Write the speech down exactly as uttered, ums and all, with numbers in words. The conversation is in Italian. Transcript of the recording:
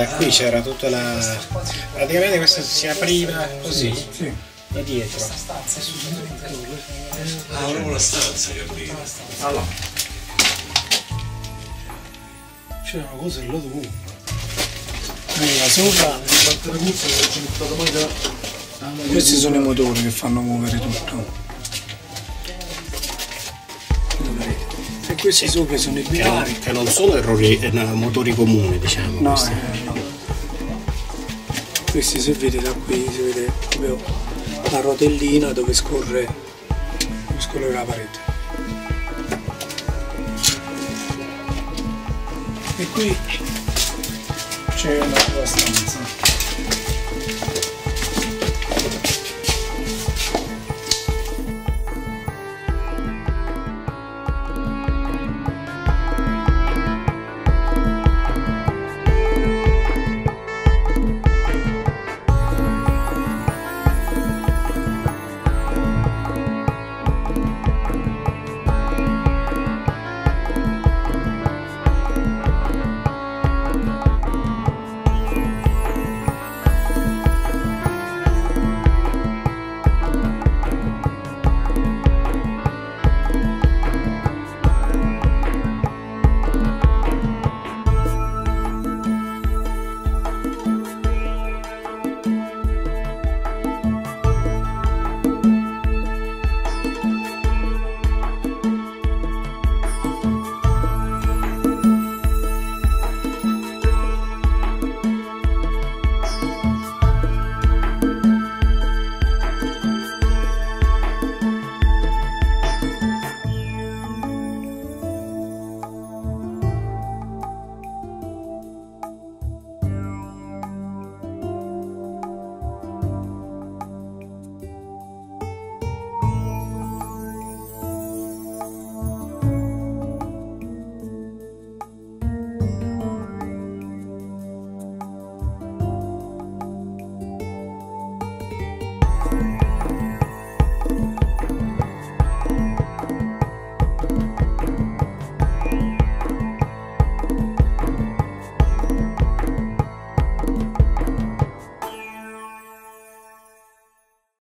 da qui c'era tutta la... praticamente questa si apriva così, sì, da dietro. Ah, proprio la stanza che apriva. Allora. C'erano cose là dovunque. Allora, sopra, nel battere cuffia, che ho gettato poi da... Questi sono i motori che fanno muovere tutto. Questi sopra sono i binari. Che non sono errori, motori comuni, diciamo. No, questi. Eh, no. Questi, se vede da qui, si vede proprio la rotellina dove scorre, dove scorre la parete. E qui c'è un'altra stanza.